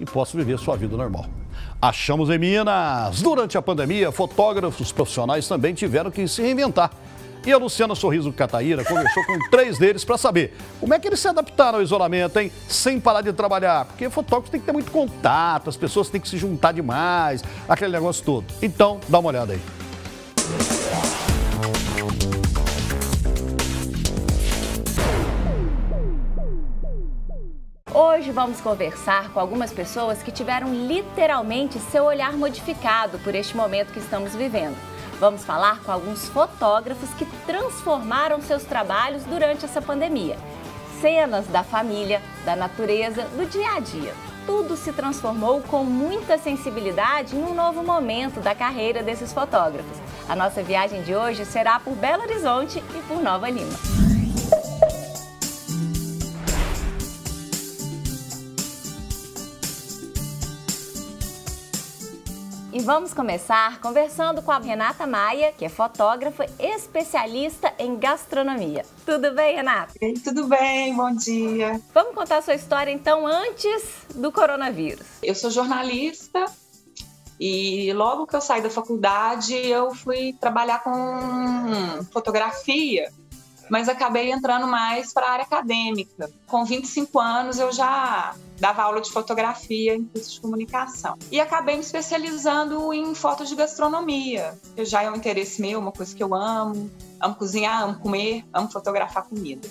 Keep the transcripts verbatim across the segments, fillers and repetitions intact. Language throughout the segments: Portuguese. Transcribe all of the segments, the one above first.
e possam viver sua vida normal. Achamos em Minas! Durante a pandemia, fotógrafos profissionais também tiveram que se reinventar. E a Luciana Sorriso Cataíra conversou com três deles para saber como é que eles se adaptaram ao isolamento, hein? Sem parar de trabalhar, porque fotógrafo tem que ter muito contato, as pessoas têm que se juntar demais, aquele negócio todo. Então, dá uma olhada aí. Hoje vamos conversar com algumas pessoas que tiveram literalmente seu olhar modificado por este momento que estamos vivendo. Vamos falar com alguns fotógrafos que transformaram seus trabalhos durante essa pandemia. Cenas da família, da natureza, do dia a dia. Tudo se transformou com muita sensibilidade em um novo momento da carreira desses fotógrafos. A nossa viagem de hoje será por Belo Horizonte e por Nova Lima. E vamos começar conversando com a Renata Maia, que é fotógrafa especialista em gastronomia. Tudo bem, Renata? Ei, tudo bem, bom dia. Vamos contar a sua história, então, antes do coronavírus. Eu sou jornalista e logo que eu saí da faculdade, eu fui trabalhar com fotografia, mas acabei entrando mais para a área acadêmica. Com vinte e cinco anos, eu já dava aula de fotografia em curso de comunicação. E acabei me especializando em fotos de gastronomia. Eu já é um interesse meu, uma coisa que eu amo. Amo cozinhar, amo comer, amo fotografar comida.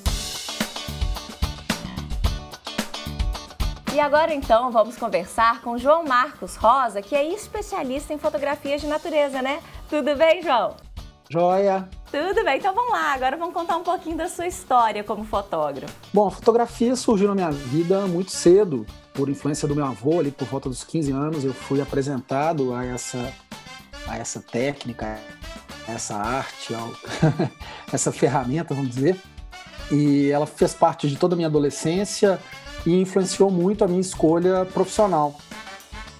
E agora, então, vamos conversar com João Marcos Rosa, que é especialista em fotografias de natureza, né? Tudo bem, João? Joia! Tudo bem, então vamos lá, agora vamos contar um pouquinho da sua história como fotógrafo. Bom, a fotografia surgiu na minha vida muito cedo, por influência do meu avô, ali por volta dos quinze anos, eu fui apresentado a essa, a essa técnica, a essa arte, a essa ferramenta, vamos dizer, e ela fez parte de toda a minha adolescência e influenciou muito a minha escolha profissional.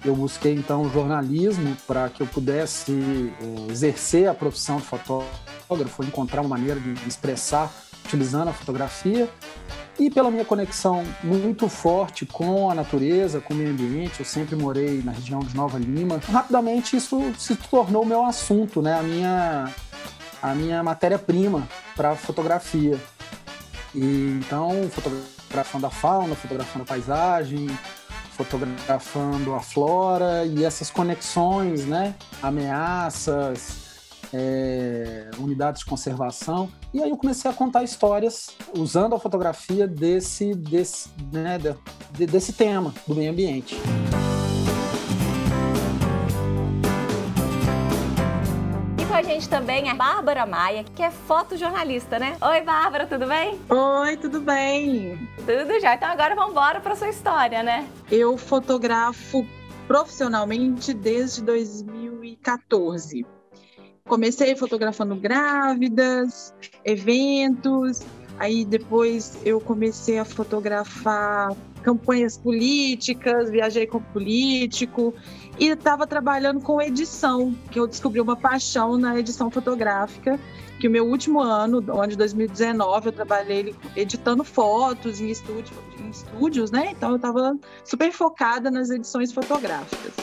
Eu busquei, então, jornalismo para que eu pudesse eh, exercer a profissão de fotógrafo, encontrar uma maneira de expressar utilizando a fotografia. E pela minha conexão muito forte com a natureza, com o meio ambiente, eu sempre morei na região de Nova Lima. Rapidamente isso se tornou o meu assunto, né? a minha, a minha matéria-prima para a fotografia. E, então, fotografando a fauna, fotografando a paisagem, fotografando a flora e essas conexões, né? Ameaças, é, unidades de conservação. E aí eu comecei a contar histórias usando a fotografia desse, desse, né, de, desse tema do meio ambiente. E com a gente também a Bárbara Maia, que é fotojornalista, né? Oi, Bárbara, tudo bem? Oi, tudo bem? Tudo já. Então agora vamos embora para sua história, né? Eu fotografo profissionalmente desde dois mil e quatorze. Comecei fotografando grávidas, eventos, aí depois eu comecei a fotografar campanhas políticas, viajei com político e estava trabalhando com edição, que eu descobri uma paixão na edição fotográfica, que o meu último ano, onde dois mil e dezenove, eu trabalhei editando fotos em, estúdio, em estúdios, né? Então eu estava super focada nas edições fotográficas.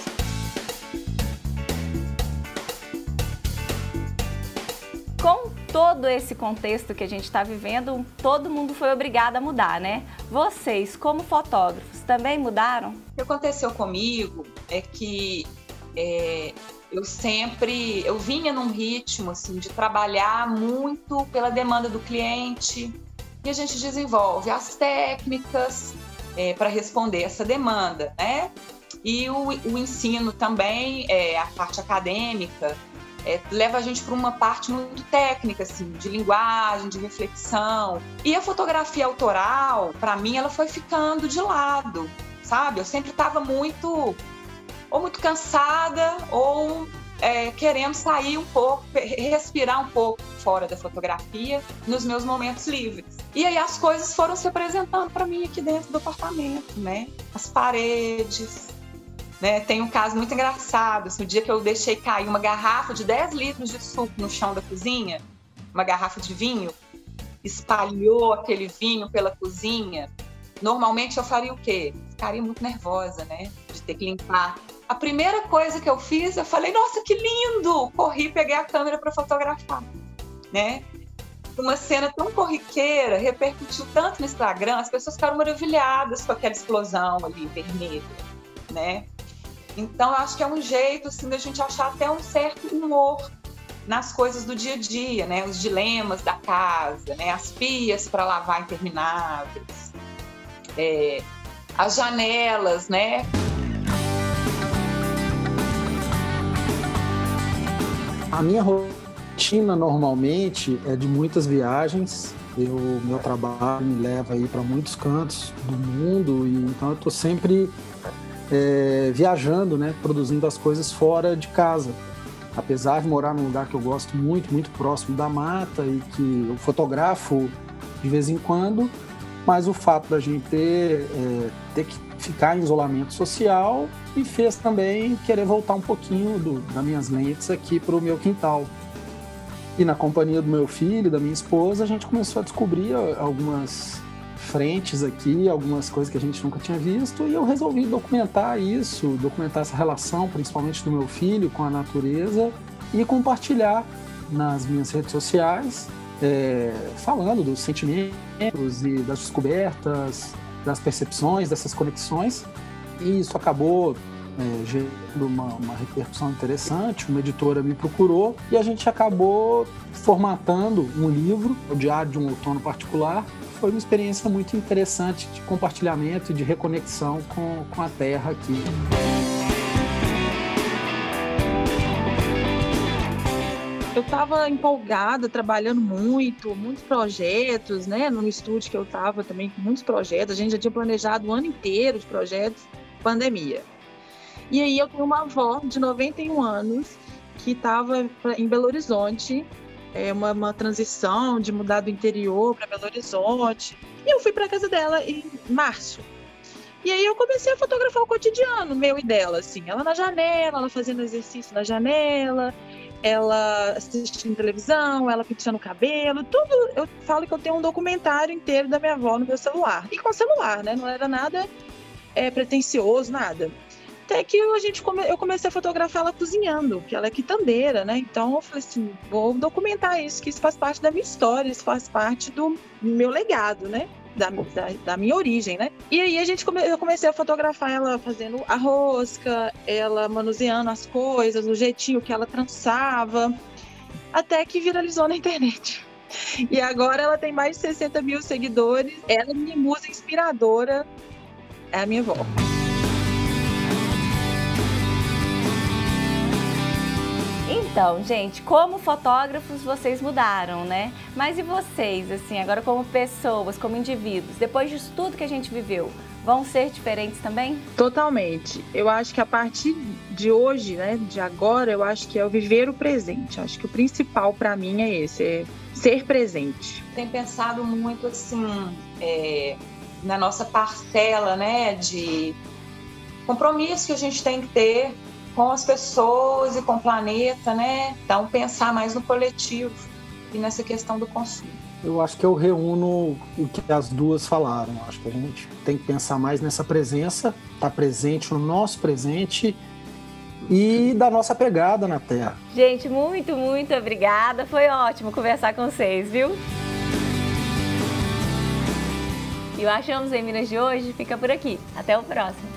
Com todo esse contexto que a gente está vivendo, todo mundo foi obrigado a mudar, né? Vocês, como fotógrafos, também mudaram? O que aconteceu comigo é que é, eu sempre... Eu vinha num ritmo, assim, de trabalhar muito pela demanda do cliente e a gente desenvolve as técnicas é, para responder essa demanda, né? E o, o ensino também, é, a parte acadêmica, É, leva a gente para uma parte muito técnica, assim, de linguagem, de reflexão. E a fotografia autoral, para mim, ela foi ficando de lado, sabe? Eu sempre estava muito, ou muito cansada, ou é, querendo sair um pouco, respirar um pouco fora da fotografia, nos meus momentos livres. E aí as coisas foram se apresentando para mim aqui dentro do apartamento, né? As paredes... Né? Tem um caso muito engraçado, assim, o dia que eu deixei cair uma garrafa de dez litros de suco no chão da cozinha, uma garrafa de vinho, espalhou aquele vinho pela cozinha. Normalmente eu faria o quê? ficaria muito nervosa, né? De ter que limpar. A primeira coisa que eu fiz, eu falei, nossa, que lindo! Corri, peguei a câmera para fotografar, né? Uma cena tão corriqueira, repercutiu tanto no Instagram, as pessoas ficaram maravilhadas com aquela explosão ali, vermelha, né? Então, eu acho que é um jeito, assim, da gente achar até um certo humor nas coisas do dia a dia, né? Os dilemas da casa, né? As pias para lavar intermináveis, é, as janelas, né? A minha rotina normalmente é de muitas viagens. Eu, meu trabalho me leva aí para muitos cantos do mundo e então eu tô sempre é, viajando, né? Produzindo as coisas fora de casa. Apesar de morar num lugar que eu gosto muito, muito próximo da mata e que eu fotografo de vez em quando, mas o fato da gente ter, é, ter que ficar em isolamento social me fez também querer voltar um pouquinho do, das minhas lentes aqui para o meu quintal. E na companhia do meu filho, da minha esposa, a gente começou a descobrir algumas frentes aqui, algumas coisas que a gente nunca tinha visto, e eu resolvi documentar isso, documentar essa relação, principalmente do meu filho com a natureza, e compartilhar nas minhas redes sociais, é, falando dos sentimentos e das descobertas, das percepções, dessas conexões, e isso acabou é, gerando uma, uma repercussão interessante. Uma editora me procurou e a gente acabou formatando um livro, o Diário de um Outono Particular. Foi uma experiência muito interessante de compartilhamento e de reconexão com, com a terra aqui. Eu estava empolgada, trabalhando muito, muitos projetos, né? No estúdio que eu estava também, com muitos projetos. A gente já tinha planejado o ano inteiro de projetos, pandemia. E aí eu tenho uma avó de noventa e um anos que estava em Belo Horizonte. É uma, uma transição de mudar do interior para Belo Horizonte. E eu fui para a casa dela em março. E aí eu comecei a fotografar o cotidiano meu e dela, assim. Ela na janela, ela fazendo exercício na janela, ela assistindo televisão, ela penteando o cabelo, tudo. Eu falo que eu tenho um documentário inteiro da minha avó no meu celular. E com o celular, né? Não era nada é, pretensioso, nada. Até que a gente come... eu comecei a fotografar ela cozinhando, porque ela é quitandeira, né? Então eu falei assim, vou documentar isso, que isso faz parte da minha história, isso faz parte do meu legado, né? Da, da, da minha origem, né? E aí a gente come... eu comecei a fotografar ela fazendo a rosca, ela manuseando as coisas, o jeitinho que ela trançava, até que viralizou na internet. E agora ela tem mais de sessenta mil seguidores, ela é minha musa inspiradora, é a minha avó. Então, gente, como fotógrafos vocês mudaram, né? Mas e vocês, assim, agora como pessoas, como indivíduos, depois disso tudo que a gente viveu, vão ser diferentes também? Totalmente. Eu acho que a partir de hoje, né, de agora, eu acho que é o viver o presente. Acho que o principal para mim é esse, é ser presente. Tenho pensado muito, assim, é, na nossa parcela, né, de compromisso que a gente tem que ter com as pessoas e com o planeta, né? Então, pensar mais no coletivo e nessa questão do consumo. Eu acho que eu reúno o que as duas falaram. Acho que a gente tem que pensar mais nessa presença, estar presente no nosso presente e da nossa pegada na Terra. Gente, muito, muito obrigada. Foi ótimo conversar com vocês, viu? E o Achamos em Minas de hoje fica por aqui. Até o próximo.